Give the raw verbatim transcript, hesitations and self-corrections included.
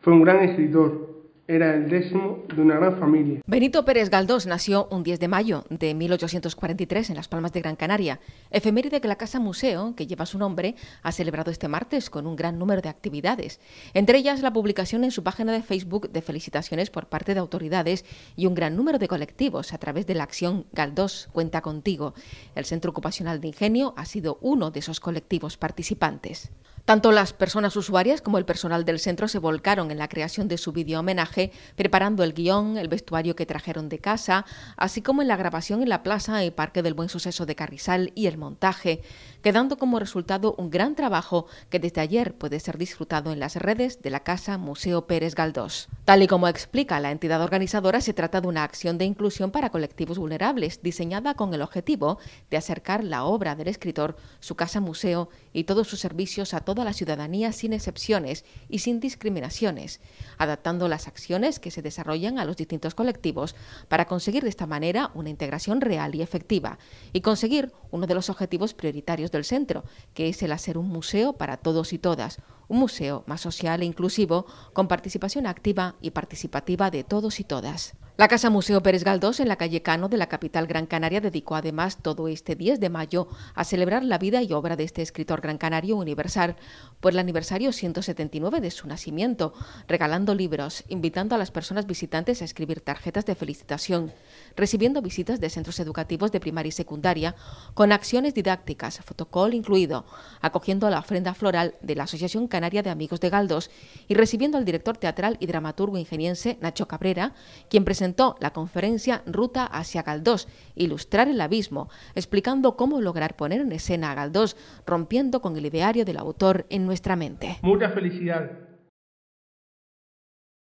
Fue un gran escritor. Era el décimo de una gran familia. Benito Pérez Galdós nació un diez de mayo de mil ochocientos cuarenta y tres en Las Palmas de Gran Canaria, efeméride que la Casa Museo, que lleva su nombre, ha celebrado este martes con un gran número de actividades, entre ellas la publicación en su página de Facebook de felicitaciones por parte de autoridades y un gran número de colectivos a través de la acción Galdós Cuenta Contigo. El Centro Ocupacional de Ingenio ha sido uno de esos colectivos participantes. Tanto las personas usuarias como el personal del centro se volcaron en la creación de su vídeo homenaje, preparando el guión, el vestuario que trajeron de casa, así como en la grabación en la plaza y parque del Buen Suceso de Carrizal y el montaje, quedando como resultado un gran trabajo que desde ayer puede ser disfrutado en las redes de la Casa Museo Pérez Galdós. Tal y como explica la entidad organizadora, se trata de una acción de inclusión para colectivos vulnerables, diseñada con el objetivo de acercar la obra del escritor, su casa museo y todos sus servicios a todos a la ciudadanía sin excepciones y sin discriminaciones, adaptando las acciones que se desarrollan a los distintos colectivos para conseguir de esta manera una integración real y efectiva y conseguir uno de los objetivos prioritarios del centro, que es el hacer un museo para todos y todas, un museo más social e inclusivo con participación activa y participativa de todos y todas. La Casa Museo Pérez Galdós, en la calle Cano de la capital Gran Canaria, dedicó además todo este diez de mayo a celebrar la vida y obra de este escritor gran canario universal por el aniversario ciento setenta y nueve de su nacimiento, regalando libros, invitando a las personas visitantes a escribir tarjetas de felicitación, recibiendo visitas de centros educativos de primaria y secundaria con acciones didácticas, fotocall incluido, acogiendo la ofrenda floral de la Asociación Canaria de Amigos de Galdós y recibiendo al director teatral y dramaturgo ingeniense Nacho Cabrera, quien presentó la conferencia Ruta hacia Galdós, ilustrar el abismo, explicando cómo lograr poner en escena a Galdós, rompiendo con el ideario del autor en nuestra mente. Mucha felicidad